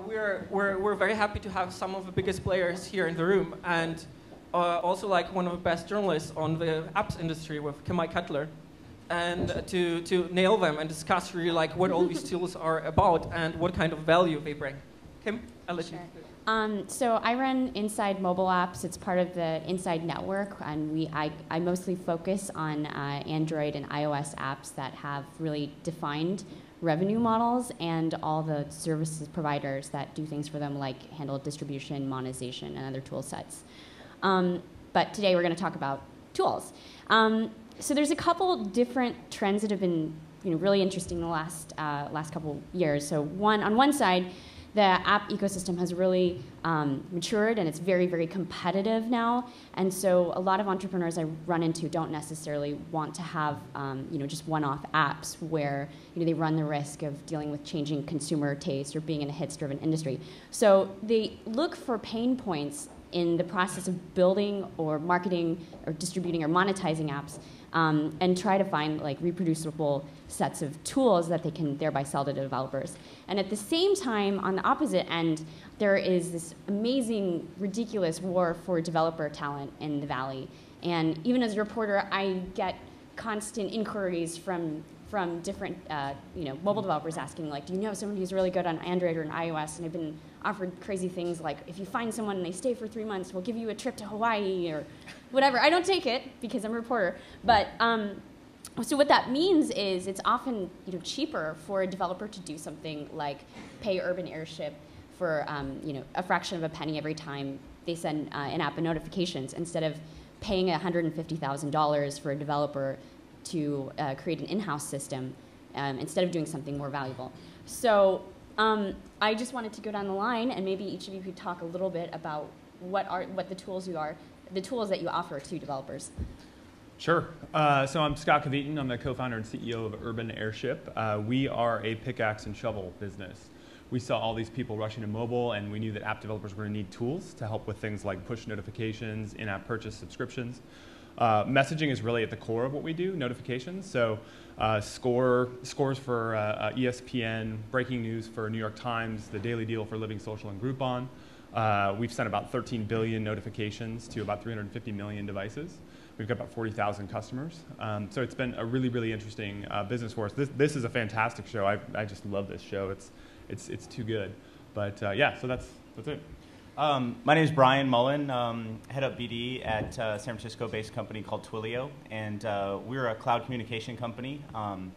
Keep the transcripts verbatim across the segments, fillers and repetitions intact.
So we're, we're, we're very happy to have some of the biggest players here in the room, and uh, also like one of the best journalists on the apps industry with Kim-Mai Cutler, and to, to nail them and discuss really like what all these tools are about and what kind of value they bring. Kim, I'll let you. Sure. Um, so I run Inside Mobile Apps. It's part of the Inside Network, and we I, I mostly focus on uh, Android and iOS apps that have really defined revenue models and all the services providers that do things for them, like handle distribution, monetization, and other tool sets. Um, but today we're going to talk about tools. Um, so there's a couple different trends that have been you know, really interesting in the last, uh, last couple years. So one, on one side, the app ecosystem has really um, matured, and it's very, very competitive now. And so a lot of entrepreneurs I run into don't necessarily want to have um, you know, just one-off apps where you know, they run the risk of dealing with changing consumer taste or being in a hits-driven industry. So they look for pain points in the process of building or marketing or distributing or monetizing apps, um, and try to find like reproducible sets of tools that they can thereby sell to developers. And at the same time, on the opposite end, there is this amazing, ridiculous war for developer talent in the Valley. And even as a reporter, I get constant inquiries from from different uh, you know, mobile developers asking, like, do you know someone who's really good on Android or on iOS? And I've been offered crazy things like, if you find someone and they stay for three months, we'll give you a trip to Hawaii or whatever. I don't take it because I'm a reporter. But um, so what that means is it's often you know, cheaper for a developer to do something like pay Urban Airship for um, you know, a fraction of a penny every time they send uh, an app and notifications, instead of paying one hundred fifty thousand dollars for a developer to uh, create an in-house system um, instead of doing something more valuable. So um, I just wanted to go down the line, and maybe each of you could talk a little bit about what are what the tools you are, the tools that you offer to developers. Sure. Uh, so I'm Scott Kveton. I'm the co-founder and C E O of Urban Airship. Uh, we are a pickaxe and shovel business. We saw all these people rushing to mobile, and we knew that app developers were going to need tools to help with things like push notifications, in-app purchase subscriptions. Uh, messaging is really at the core of what we do, notifications. So uh, score, scores for uh, uh, E S P N, breaking news for New York Times, the Daily Deal for Living Social and Groupon. Uh, we've sent about thirteen billion notifications to about three hundred fifty million devices. We've got about forty thousand customers. Um, so it's been a really, really interesting uh, business for us. This, this is a fantastic show. I, I just love this show. It's, it's, it's too good. But uh, yeah, so that's, that's it. Um, my name is Brian Mullen, um, head up B D at a uh, San Francisco-based company called Twilio, and uh, we're a cloud communication company. Um,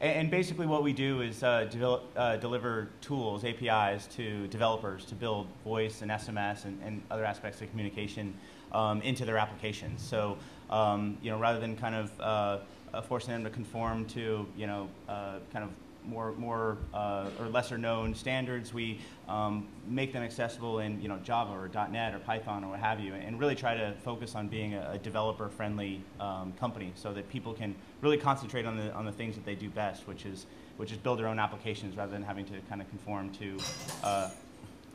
and, and basically what we do is uh, develop, uh, deliver tools, A P Is, to developers to build voice and S M S and, and other aspects of communication um, into their applications. So um, you know, rather than kind of uh, forcing them to conform to you know, uh, kind of more, more uh, or lesser known standards, we um, make them accessible in you know, Java or dot net or Python or what have you, and really try to focus on being a, a developer-friendly um, company so that people can really concentrate on the, on the things that they do best, which is, which is build their own applications rather than having to kind of conform to, uh,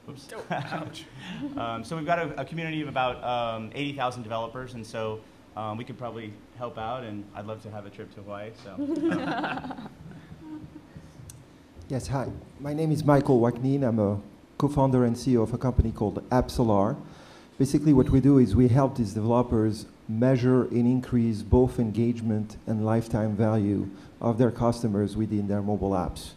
oops, ouch. um, so we've got a, a community of about um, eighty thousand developers, and so um, we could probably help out, and I'd love to have a trip to Hawaii, so. Yes, hi. My name is Michael Wagnin. I'm a co-founder and C E O of a company called Apsalar. Basically, what we do is we help these developers measure and increase both engagement and lifetime value of their customers within their mobile apps.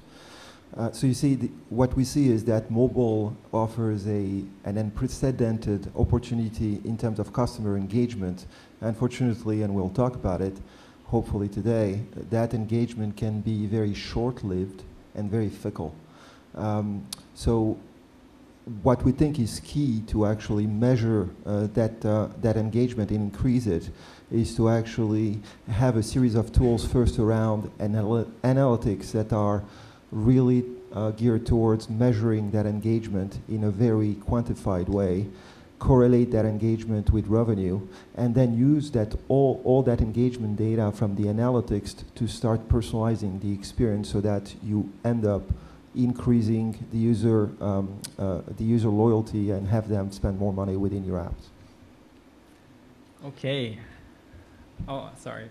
Uh, so you see, the, what we see is that mobile offers a, an unprecedented opportunity in terms of customer engagement. Unfortunately, and we'll talk about it, hopefully today, that engagement can be very short-lived and very fickle. Um, so what we think is key to actually measure uh, that, uh, that engagement and increase it is to actually have a series of tools first around anal analytics that are really uh, geared towards measuring that engagement in a very quantified way, correlate that engagement with revenue, and then use that all, all that engagement data from the analytics to start personalizing the experience so that you end up increasing the user, um, uh, the user loyalty and have them spend more money within your apps. Okay. Oh, sorry.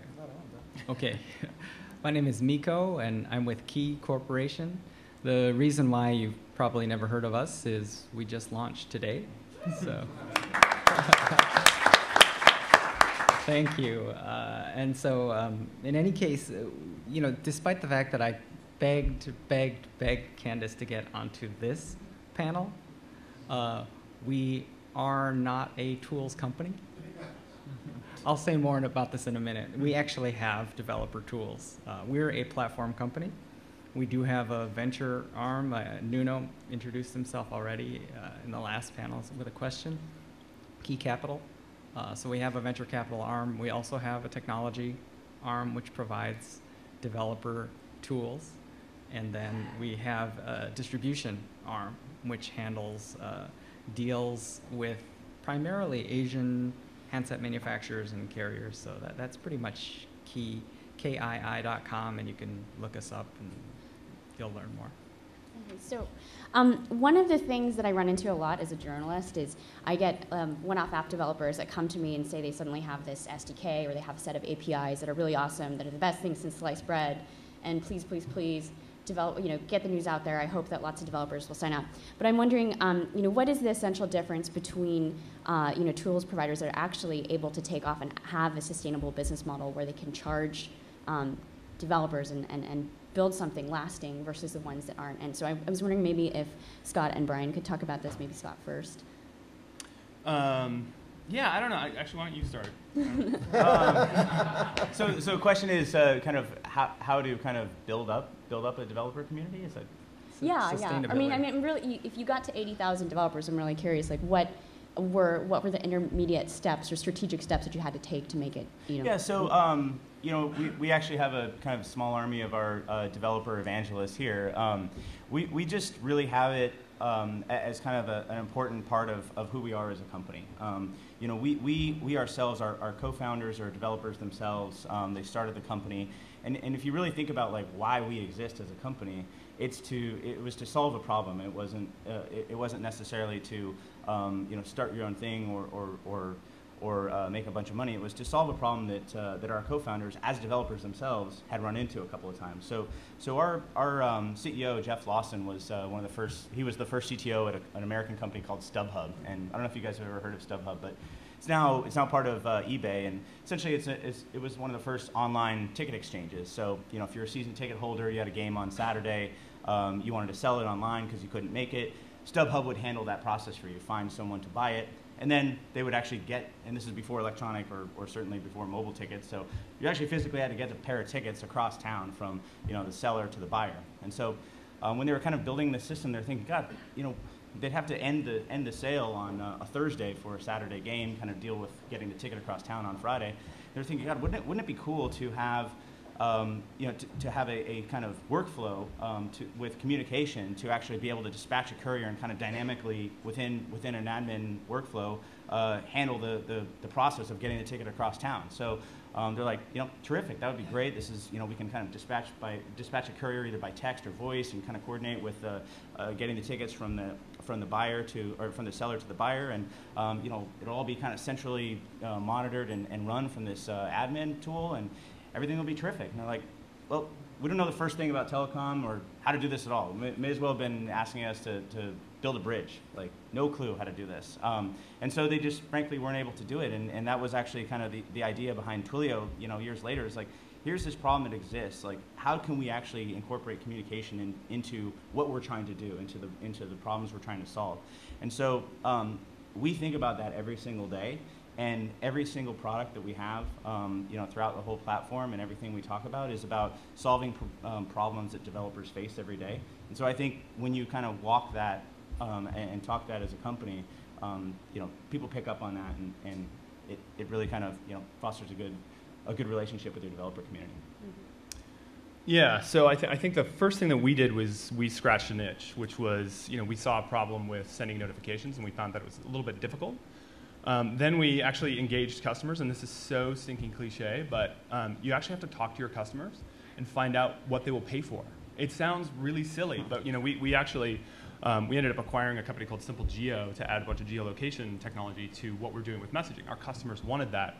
Okay. My name is Miko, and I'm with Kii Corporation. The reason why you've probably never heard of us is we just launched today. So thank you. Uh, and so um, in any case, you know, despite the fact that I begged, begged, begged Candace to get onto this panel, uh, we are not a tools company. I'll say more about this in a minute. We actually have developer tools. Uh, we're a platform company. We do have a venture arm. Uh, Nuno introduced himself already uh, in the last panel with a question. Kii Capital. Uh, so we have a venture capital arm. We also have a technology arm which provides developer tools. And then we have a distribution arm which handles uh, deals with primarily Asian handset manufacturers and carriers. So that, that's pretty much Kii, K I I dot com, and you can look us up and you'll learn more. Okay, so um, one of the things that I run into a lot as a journalist is I get um, one-off app developers that come to me and say they suddenly have this S D K or they have a set of A P Is that are really awesome, that are the best things since sliced bread, and please, please, please, develop, you know, get the news out there. I hope that lots of developers will sign up. But I'm wondering, um, you know, what is the essential difference between, uh, you know, tools providers that are actually able to take off and have a sustainable business model where they can charge um, developers and, and, and build something lasting versus the ones that aren't? And so I, I was wondering maybe if Scott and Brian could talk about this. Maybe Scott first. Um, yeah, I don't know. I, actually, why don't you start? um, so, so the question is uh, kind of how, how to kind of build up build up a developer community? Is that yeah, yeah. I mean, I mean, really, if you got to eighty thousand developers, I'm really curious, like, what were what were the intermediate steps or strategic steps that you had to take to make it? You know, yeah. So, um, you know, we, we actually have a kind of small army of our uh, developer evangelists here. Um, we we just really have it um, as kind of a, an important part of of who we are as a company. Um, You know, we, we, we ourselves, our, our co-founders are developers themselves. Um, they started the company. And, and if you really think about like why we exist as a company, it's to, it was to solve a problem. It wasn't, uh, it, it wasn't necessarily to, um, you know, start your own thing or, or, or, or uh, make a bunch of money. It was to solve a problem that, uh, that our co-founders as developers themselves had run into a couple of times. So, so our, our um, C E O, Jeff Lawson, was uh, one of the first, he was the first C T O at a, an American company called StubHub. And I don't know if you guys have ever heard of StubHub, but it's now, it's now part of uh, eBay, and essentially it's, a, it's it was one of the first online ticket exchanges. So, you know, if you're a season ticket holder, you had a game on Saturday, um, you wanted to sell it online because you couldn't make it, StubHub would handle that process for you, find someone to buy it, and then they would actually get, and this is before electronic or, or certainly before mobile tickets, so you actually physically had to get a pair of tickets across town from, you know, the seller to the buyer. And so um, when they were kind of building the system, they're thinking, God, you know, they'd have to end the, end the sale on uh, a Thursday for a Saturday game, kind of deal with getting the ticket across town on Friday. They're thinking, God, wouldn't it, wouldn't it be cool to have, um, you know, to, to have a, a kind of workflow um, to, with communication to actually be able to dispatch a courier and kind of dynamically within, within an admin workflow uh, handle the, the, the process of getting the ticket across town. So um, they're like, you know, terrific, that would be great. This is, you know, we can kind of dispatch, by, dispatch a courier either by text or voice and kind of coordinate with uh, uh, getting the tickets from the from the buyer to, or from the seller to the buyer, and um, you know, it'll all be kind of centrally uh, monitored and, and run from this uh, admin tool, and everything will be terrific. And they're like, well, we don't know the first thing about telecom or how to do this at all. May, may as well have been asking us to, to build a bridge. Like, no clue how to do this. Um, and so they just frankly weren't able to do it, and, and that was actually kind of the, the idea behind Twilio, you know, years later. Is like, here's this problem that exists. Like, how can we actually incorporate communication in, into what we're trying to do, into the into the problems we're trying to solve? And so um, we think about that every single day, and every single product that we have, um, you know, throughout the whole platform and everything we talk about is about solving pr um, problems that developers face every day. And so I think when you kind of walk that um, and, and talk that as a company, um, you know, people pick up on that, and, and it it really kind of, you know, fosters a good. a good relationship with your developer community. Mm-hmm. Yeah, so I, th I think the first thing that we did was we scratched an itch, which was, you know, we saw a problem with sending notifications, and we found that it was a little bit difficult. Um, then we actually engaged customers, and this is so stinking cliche, but um, you actually have to talk to your customers and find out what they will pay for. It sounds really silly, but, you know, we, we actually, um, we ended up acquiring a company called Simple Geo to add a bunch of geolocation technology to what we're doing with messaging. Our customers wanted that.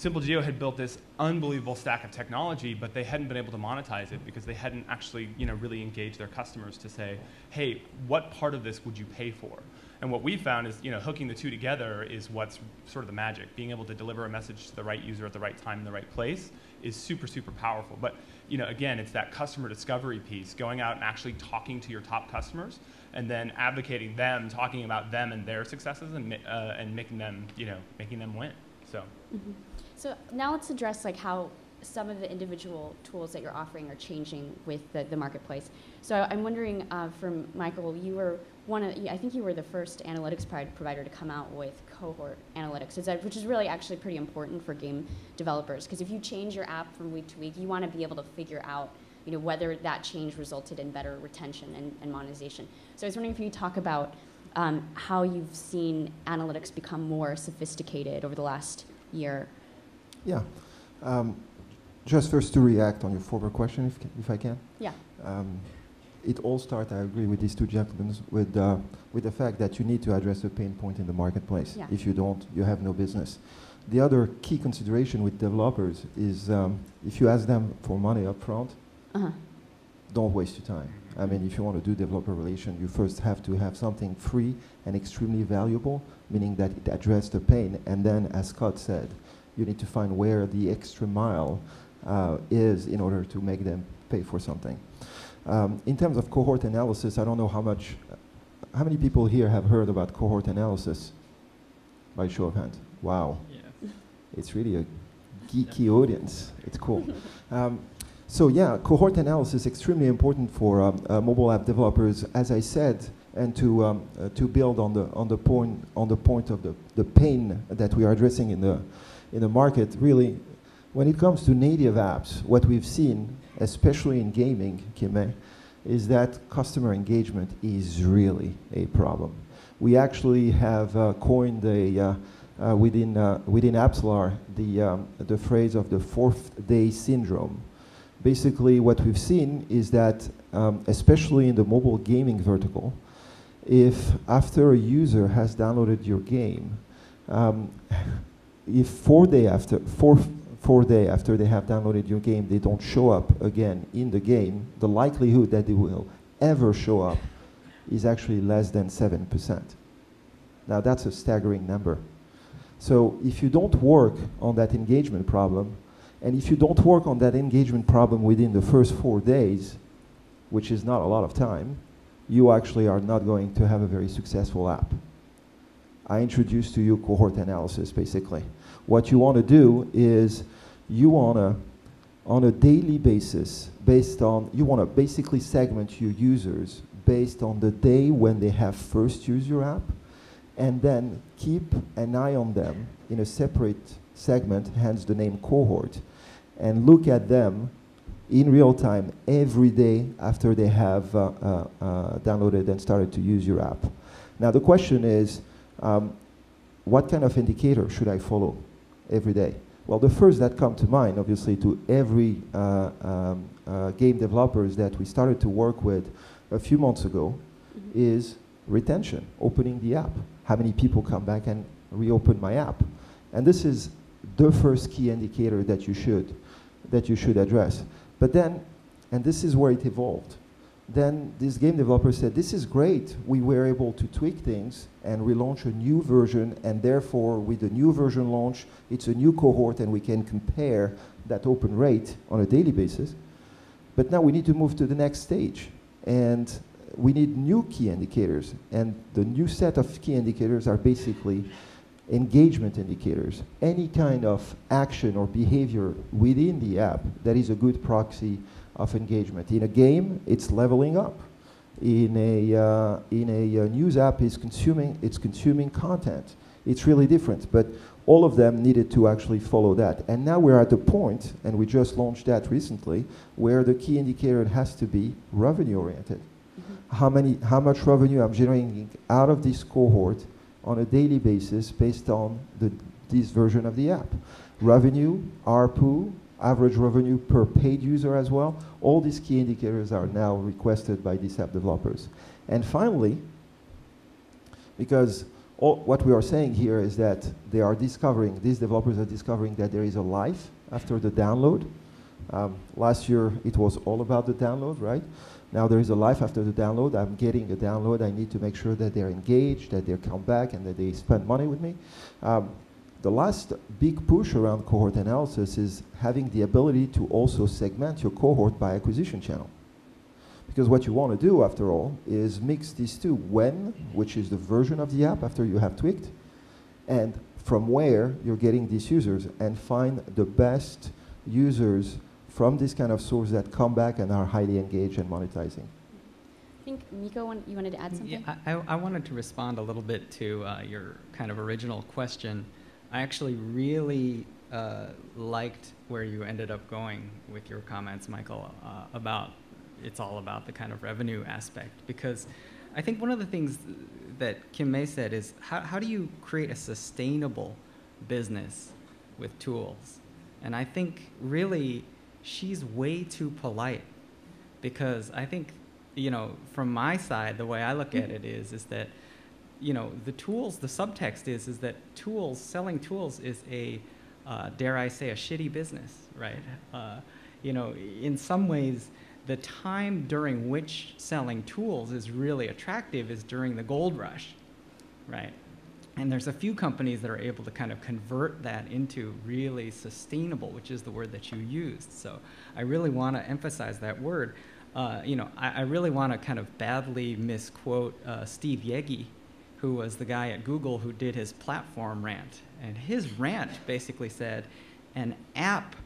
Simple Geo had built this unbelievable stack of technology, but they hadn't been able to monetize it because they hadn't actually, you know, really engaged their customers to say, hey, what part of this would you pay for? And what we found is, you know, hooking the two together is what's sort of the magic. Being able to deliver a message to the right user at the right time in the right place is super, super powerful. But, you know, again, it's that customer discovery piece, going out and actually talking to your top customers and then advocating them, talking about them and their successes and, uh, and making them, you know, making them win. So. Mm-hmm. So now let's address like how some of the individual tools that you're offering are changing with the, the marketplace. So I'm wondering uh, from Michael, you were one of, I think you were the first analytics provider to come out with cohort analytics, which is really actually pretty important for game developers, because if you change your app from week to week, you want to be able to figure out, you know, whether that change resulted in better retention and, and monetization. So I was wondering if you could talk about um, how you've seen analytics become more sophisticated over the last year. Yeah. Um, just first to react on your former question, if, if I can. Yeah. Um, it all starts, I agree with these two gentlemen, with, uh, with the fact that you need to address the pain point in the marketplace. Yeah. If you don't, you have no business. The other key consideration with developers is um, if you ask them for money up front, uh-huh. don't waste your time. I mean, if you want to do developer relation, you first have to have something free and extremely valuable, meaning that it addressed the pain. And then, as Scott said, you need to find where the extra mile uh, is in order to make them pay for something. Um, in terms of cohort analysis, I don't know how much, uh, how many people here have heard about cohort analysis? By show of hands. Wow. Yeah. It's really a geeky audience. It's cool. um, so yeah, cohort analysis, extremely important for um, uh, mobile app developers, as I said, and to, um, uh, to build on the, on the point, on the point of the, the pain that we are addressing in the, in the market. Really, when it comes to native apps, what we've seen, especially in gaming, Kim-Mai, is that customer engagement is really a problem. We actually have uh, coined a, uh, uh, within, uh, within Apsalar the, um, the phrase of the fourth day syndrome. Basically, what we've seen is that, um, especially in the mobile gaming vertical, if after a user has downloaded your game, um, if four day after, four, four day after they have downloaded your game, they don't show up again in the game, the likelihood that they will ever show up is actually less than seven percent. Now that's a staggering number. So if you don't work on that engagement problem, and if you don't work on that engagement problem within the first four days, which is not a lot of time, you actually are not going to have a very successful app. I introduced to you cohort analysis, basically. What you want to do is you want to, on a daily basis, based on, you want to basically segment your users based on the day when they have first used your app, and then keep an eye on them in a separate segment, hence the name cohort, and look at them in real time every day after they have uh, uh, uh, downloaded and started to use your app. Now the question is, Um, what kind of indicator should I follow every day? Well, the first that come to mind, obviously, to every uh, um, uh, game developers that we started to work with a few months ago mm-hmm. is retention, opening the app. How many people come back and reopen my app? And this is the first key indicator that you should, that you should address. But then, and this is where it evolved, then this game developer said, this is great. We were able to tweak things and relaunch a new version, and therefore, with the new version launch, it's a new cohort, and we can compare that open rate on a daily basis. But now we need to move to the next stage, and we need new key indicators. And the new set of key indicators are basically engagement indicators. Any kind of action or behavior within the app that is a good proxy of engagement. In a game, it's leveling up. In a, uh, in a uh, news app, it's consuming, it's consuming content. It's really different, but all of them needed to actually follow that. And now we're at the point, and we just launched that recently, where the key indicator has to be revenue-oriented. Mm-hmm. How many, how much revenue I'm generating out of this cohort on a daily basis based on the, this version of the app. Revenue, A R P U, average revenue per paid user as well. All these key indicators are now requested by these app developers. And finally, because all, what we are saying here is that they are discovering, these developers are discovering that there is a life after the download. Um, last year it was all about the download, right? Now there is a life after the download. I'm getting a download. I need to make sure that they're engaged, that they come back, and that they spend money with me. Um, the last big push around cohort analysis is having the ability to also segment your cohort by acquisition channel. Because what you want to do, after all, is mix these two. When, which is the version of the app after you have tweaked, and from where you're getting these users, and find the best users from this kind of source that come back and are highly engaged and monetizing. I think, Miko, you wanted to add something? Yeah, I, I wanted to respond a little bit to uh, your kind of original question. I actually really uh, liked where you ended up going with your comments, Michael, uh, about it's all about the kind of revenue aspect. Because I think one of the things that Kim-Mai said is, how, how do you create a sustainable business with tools? And I think, really, she's way too polite, because I think, you know, from my side, the way I look at it is, is that, you know, the tools, the subtext is, is that tools, selling tools is a, uh, dare I say, a shitty business, right? Uh, you know, in some ways, the time during which selling tools is really attractive is during the gold rush, right? And there's a few companies that are able to kind of convert that into really sustainable, which is the word that you used. So I really want to emphasize that word. Uh, you know, I, I really want to kind of badly misquote uh, Steve Yegi, who was the guy at Google who did his platform rant. And his rant basically said, an app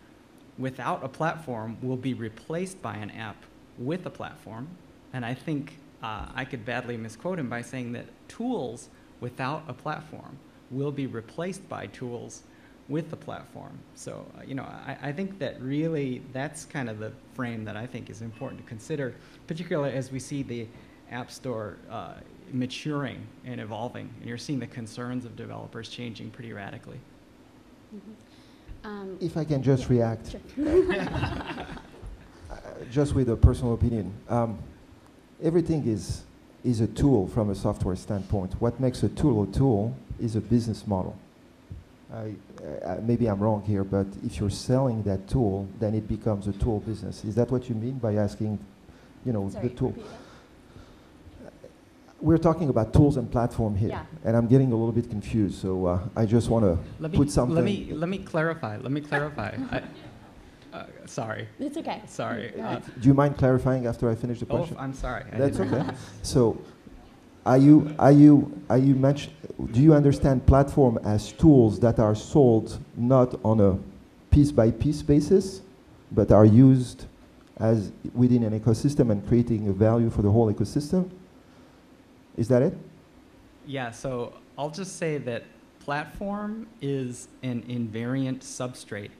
without a platform will be replaced by an app with a platform. And I think uh, I could badly misquote him by saying that tools without a platform will be replaced by tools with the platform. So, uh, you know, I, I think that really that's kind of the frame that I think is important to consider, particularly as we see the App Store uh, maturing and evolving, and you're seeing the concerns of developers changing pretty radically. Mm-hmm. um, if I can just yeah, react, sure. uh, just with a personal opinion, um, everything is is a tool from a software standpoint. What makes a tool a tool is a business model. I, uh, maybe I'm wrong here, but if you're selling that tool, then it becomes a tool business. Is that what you mean by asking, you know, Sorry, the tool? Uh, we're talking about tools and platform here, yeah. And I'm getting a little bit confused, so uh, I just want to put something. Let me, let me clarify, let me clarify. I, Uh, sorry. It's okay. Sorry. Uh, Do you mind clarifying after I finish the question? Oh, I'm sorry. I That's okay. So, are you are you are you much, do you understand platform as tools that are sold not on a piece by piece basis, but are used as within an ecosystem and creating a value for the whole ecosystem? Is that it? Yeah. So I'll just say that platform is an invariant substrate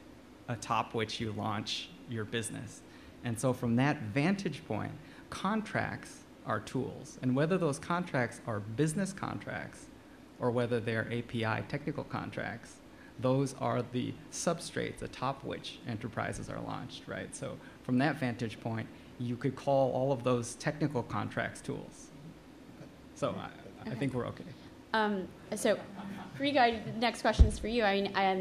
atop which you launch your business. And so from that vantage point, contracts are tools. And whether those contracts are business contracts or whether they're A P I technical contracts, those are the substrates atop which enterprises are launched, right? So from that vantage point, you could call all of those technical contracts tools. So I, I okay. think we're okay. Um, so Riga, the next question is for you. I mean, I am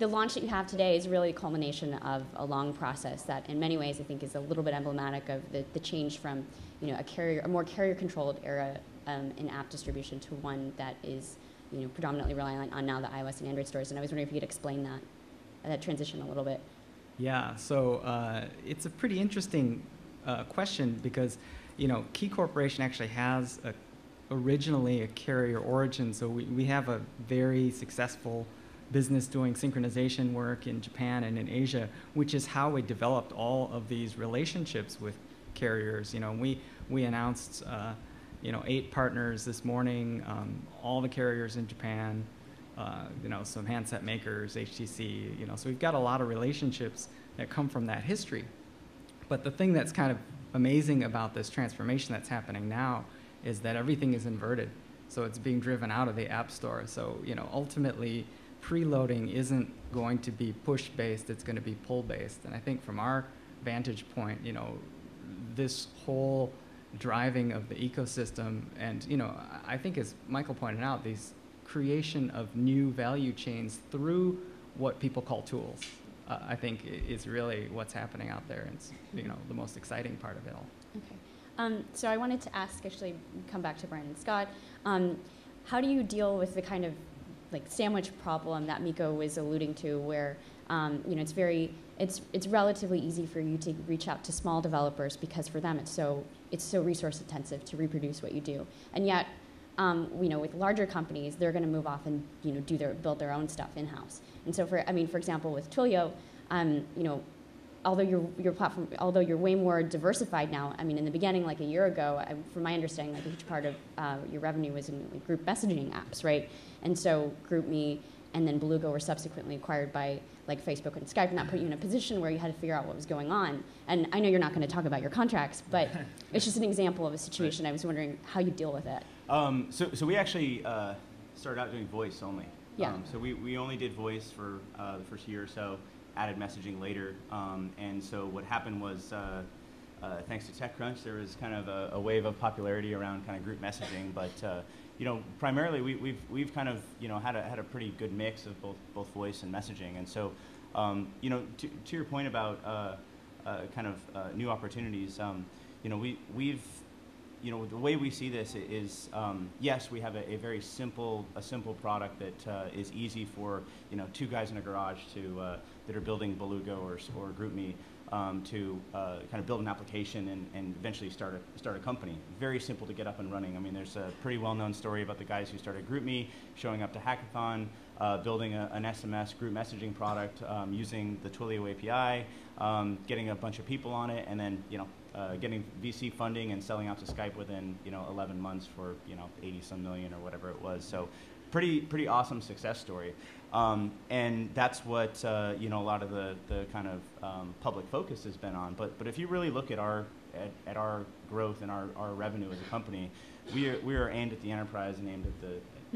The launch that you have today is really a culmination of a long process that, in many ways, I think is a little bit emblematic of the, the change from, you know, a carrier, a more carrier-controlled era um, in app distribution to one that is, you know, predominantly relying on, on now the iOS and Android stores. And I was wondering if you could explain that, uh, that transition a little bit. Yeah. So uh, it's a pretty interesting uh, question because, you know, Kii Corporation actually has a, originally a carrier origin, so we we have a very successful business doing synchronization work in Japan and in Asia, which is how we developed all of these relationships with carriers. You know, we, we announced, uh, you know, eight partners this morning, um, all the carriers in Japan, uh, you know, some handset makers, H T C, you know, so we've got a lot of relationships that come from that history. But the thing that's kind of amazing about this transformation that's happening now is that everything is inverted. So it's being driven out of the App Store. So, you know, ultimately, preloading isn't going to be push-based, it's going to be pull-based. And I think from our vantage point, you know, this whole driving of the ecosystem and, you know, I think as Michael pointed out, these creation of new value chains through what people call tools, uh, I think is really what's happening out there, and it's, you know, the most exciting part of it all. Okay. Um, so I wanted to ask, actually, come back to Brian and Scott, um, how do you deal with the kind of like sandwich problem that Miko was alluding to, where um, you know, it's very, it's it's relatively easy for you to reach out to small developers because for them it's so it's so resource intensive to reproduce what you do, and yet um, you know, with larger companies they're going to move off and, you know, do their build their own stuff in house. And so for I mean, for example, with Twilio, um, you know, although your your platform, although you're way more diversified now, I mean, in the beginning, like a year ago, I, from my understanding, like a huge part of uh, your revenue was in like, group messaging apps, right? And so GroupMe and then Beluga were subsequently acquired by like Facebook and Skype, and that put you in a position where you had to figure out what was going on. And I know you're not going to talk about your contracts, but it's just an example of a situation. I was wondering how you deal with it. Um, so, so we actually uh, started out doing voice only. Yeah. Um, so we, we only did voice for uh, the first year or so. Added messaging later, um, and so what happened was, uh, uh, thanks to TechCrunch, there was kind of a, a wave of popularity around kind of group messaging. But uh, you know, primarily we, we've we've kind of, you know, had a had a pretty good mix of both both voice and messaging. And so, um, you know, to, to your point about uh, uh, kind of uh, new opportunities, um, you know, we we've, you know, the way we see this is, um, yes, we have a, a very simple a simple product that uh, is easy for, you know, two guys in a garage to. Uh, that are building Beluga or, or GroupMe um, to uh, kind of build an application and, and eventually start a, start a company. Very simple to get up and running. I mean, there's a pretty well-known story about the guys who started GroupMe, showing up to Hackathon, uh, building a, an S M S group messaging product um, using the Twilio A P I, um, getting a bunch of people on it, and then, you know, uh, getting V C funding and selling out to Skype within, you know, eleven months for, you know, eighty some million or whatever it was. So pretty, pretty awesome success story. Um, and that's what uh, you know, a lot of the, the kind of um, public focus has been on. But but if you really look at our at, at our growth and our, our revenue as a company, we are, we are aimed at the enterprise and aimed at the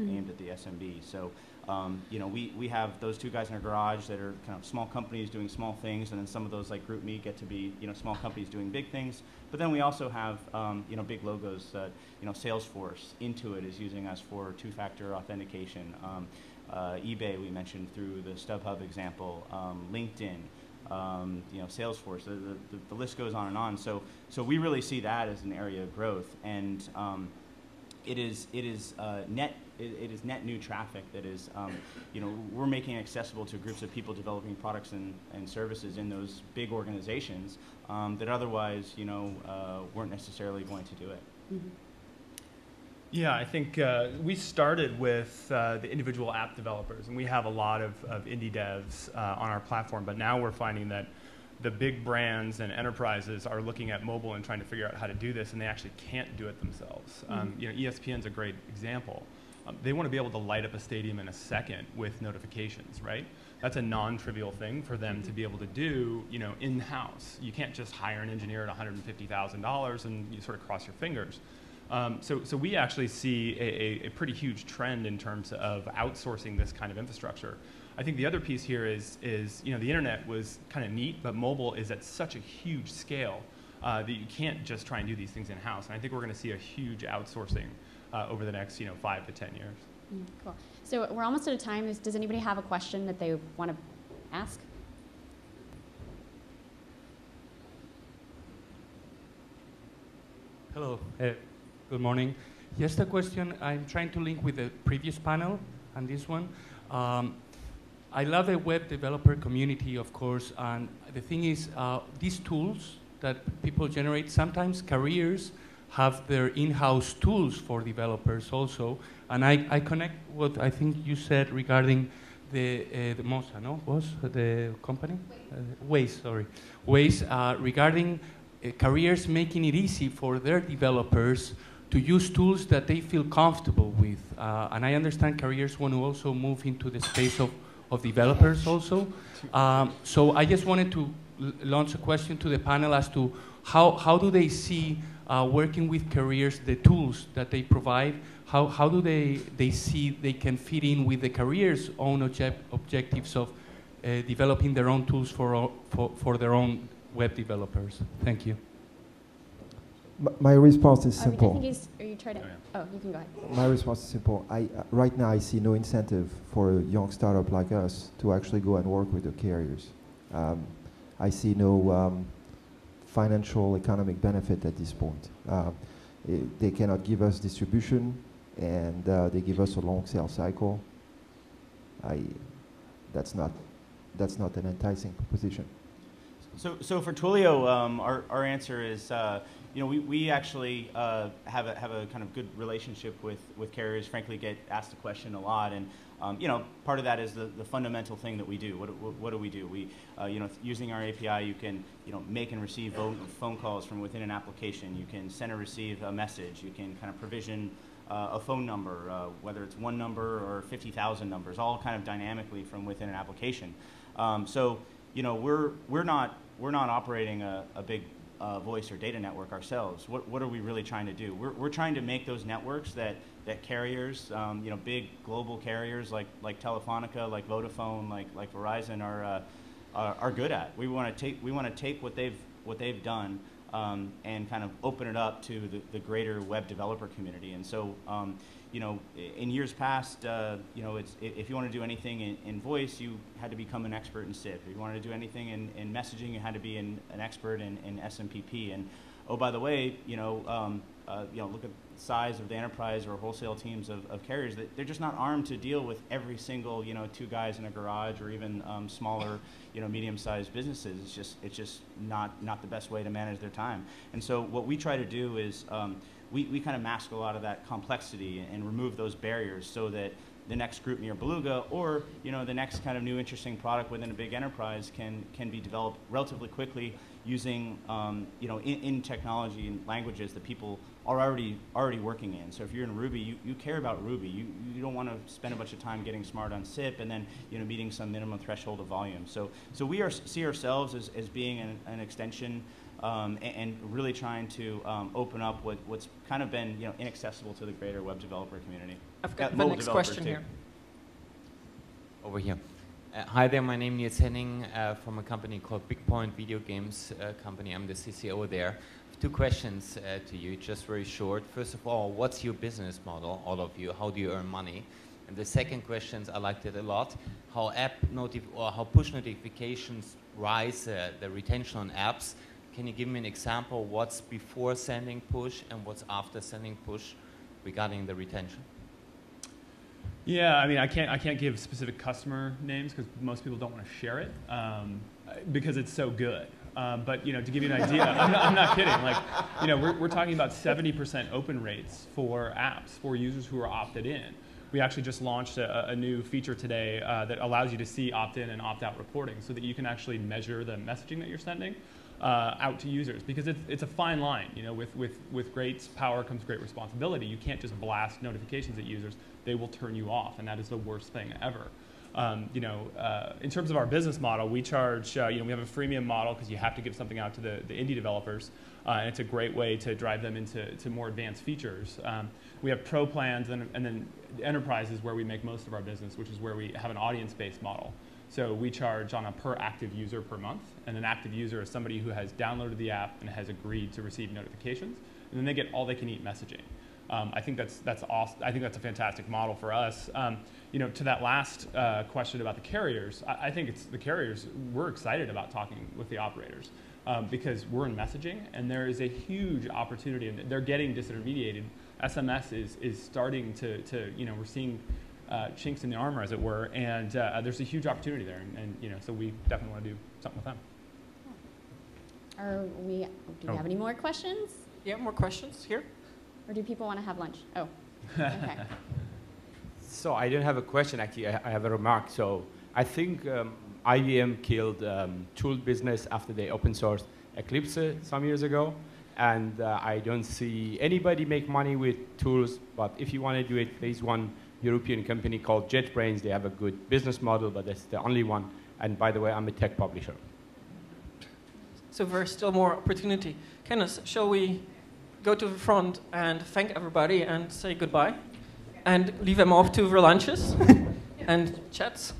mm-hmm. aimed at the S M B. So um, you know, we, we have those two guys in our garage that are kind of small companies doing small things, and then some of those like GroupMe get to be, you know, small companies doing big things. But then we also have um, you know, big logos. That, you know, Salesforce, Intuit is using us for two-factor authentication. Um, Uh, eBay, we mentioned through the StubHub example, um, LinkedIn, um, you know, Salesforce. The, the, the list goes on and on. So, so we really see that as an area of growth, and um, it is it is uh, net it, it is net new traffic that is, um, you know, we're making it accessible to groups of people developing products and, and services in those big organizations um, that otherwise, you know, uh, weren't necessarily going to do it. Mm-hmm. Yeah, I think uh, we started with uh, the individual app developers, and we have a lot of, of indie devs uh, on our platform, but now we're finding that the big brands and enterprises are looking at mobile and trying to figure out how to do this, and they actually can't do it themselves. Mm-hmm. um, you know, E S P N's a great example. Um, they want to be able to light up a stadium in a second with notifications, right? That's a non-trivial thing for them to be able to do, you know, in-house. You can't just hire an engineer at one hundred fifty thousand dollars and you sort of cross your fingers. Um, so, so we actually see a, a pretty huge trend in terms of outsourcing this kind of infrastructure. I think the other piece here is, is you know, the internet was kind of neat, but mobile is at such a huge scale uh, that you can't just try and do these things in-house. And I think we're going to see a huge outsourcing uh, over the next, you know, five to ten years. Mm, cool. So we're almost out of time. Does anybody have a question that they want to ask? Hello. Hey. Good morning. Just a question. I'm trying to link with the previous panel and this one. Um, I love the web developer community, of course, and the thing is, uh, these tools that people generate, sometimes careers have their in-house tools for developers also, and I, I connect what I think you said regarding the, uh, the Mosa, no? Was the company? Waze, uh, sorry. Waze, uh, regarding uh, careers making it easy for their developers to use tools that they feel comfortable with. Uh, and I understand careers want to also move into the space of, of developers also. Um, so I just wanted to launch a question to the panel as to how, how do they see uh, working with careers, the tools that they provide, how, how do they, they see they can fit in with the careers' own object, objectives of uh, developing their own tools for, for, for their own web developers? Thank you. My response is simple. I mean, I think he's, are you trying to, oh, you can go ahead. My response is simple. I, uh, right now, I see no incentive for a young startup like us to actually go and work with the carriers. Um, I see no um, financial economic benefit at this point. Uh, it, they cannot give us distribution, and uh, they give us a long sales cycle. I, that's not, that's not an enticing proposition. So, so for Twilio, um, our, our answer is, uh, you know, we, we actually uh, have, a, have a kind of good relationship with, with carriers, frankly get asked the question a lot. And, um, you know, part of that is the, the fundamental thing that we do. What, what, what do we do? We, uh, you know, using our A P I, you can, you know, make and receive phone calls from within an application. You can send or receive a message. You can kind of provision Uh, a phone number, uh, whether it's one number or fifty thousand numbers, all kind of dynamically from within an application. Um, so, you know, we're we're not we're not operating a, a big uh, voice or data network ourselves. What what are we really trying to do? We're we're trying to make those networks that that carriers, um, you know, big global carriers like like Telefonica, like Vodafone, like like Verizon are uh, are, are good at. We want to take we want to take what they've what they've done. Um, and kind of open it up to the, the greater web developer community. And so, um, you know, in years past, uh, you know, it's, if you want to do anything in, in voice, you had to become an expert in S I P. If you wanted to do anything in, in messaging, you had to be an, an expert in, in S M P P. And oh, by the way, you know, um, uh, you know, look at the size of the enterprise or wholesale teams of, of carriers. They're just not armed to deal with every single, you know, two guys in a garage or even um, smaller, you know, medium-sized businesses. It's just, it's just not, not the best way to manage their time. And so what we try to do is um, we, we kind of mask a lot of that complexity and, and remove those barriers so that the next GroupMe or Beluga or, you know, the next kind of new interesting product within a big enterprise can, can be developed relatively quickly using, um, you know, in, in technology and languages that people are already, already working in. So if you're in Ruby, you, you care about Ruby. You, you don't want to spend a bunch of time getting smart on S I P and then, you know, meeting some minimum threshold of volume. So, so we are, see ourselves as, as being an, an extension um, and, and really trying to um, open up what, what's kind of been, you know, inaccessible to the greater web developer community. I've got yeah, the next question too. Here. Over here. Uh, hi there, my name is Henning uh, from a company called Big Point Video Games uh, Company. I'm the C C O there. Two questions uh, to you, just very short. First of all, what's your business model, all of you? How do you earn money? And the second question, I liked it a lot, how app notif or how push notifications rise uh, the retention on apps. Can you give me an example what's before sending push and what's after sending push regarding the retention? Yeah, I mean, I can't, I can't give specific customer names because most people don't want to share it um, because it's so good. Um, but, you know, to give you an idea, I'm, not, I'm not kidding. Like, you know, we're, we're talking about seventy percent open rates for apps, for users who are opted in. We actually just launched a, a new feature today uh, that allows you to see opt-in and opt-out reporting so that you can actually measure the messaging that you're sending uh, out to users. Because it's, it's a fine line, you know, with, with, with great power comes great responsibility. You can't just blast notifications at users. They will turn you off, and that is the worst thing ever. Um, you know, uh, in terms of our business model, we charge, uh, you know, we have a freemium model because you have to give something out to the, the indie developers, uh, and it's a great way to drive them into to more advanced features. Um, we have pro plans and, and then enterprises where we make most of our business, which is where we have an audience-based model. So we charge on a per active user per month, and an active user is somebody who has downloaded the app and has agreed to receive notifications, and then they get all they can eat messaging. Um, I think that's that's awesome. I think that's a fantastic model for us. Um, you know, to that last uh, question about the carriers, I, I think it's the carriers. We're excited about talking with the operators um, because we're in messaging, and there is a huge opportunity, and they're getting disintermediated. S M S is is starting to to you know we're seeing uh, chinks in the armor, as it were, and uh, there's a huge opportunity there, and, and you know, so we definitely want to do something with them. Are we? Do we oh. have any more questions? Yeah, more questions here. Or do people want to have lunch? Oh, okay. So I don't have a question, actually. I, I have a remark. So I think um, I B M killed um, tool business after they open sourced Eclipse some years ago. And uh, I don't see anybody make money with tools. But if you want to do it, there's one European company called JetBrains. They have a good business model, but that's the only one. And by the way, I'm a tech publisher. So there's still more opportunity. Kenneth, shall we go to the front and thank everybody and say goodbye and leave them off to their lunches and chats.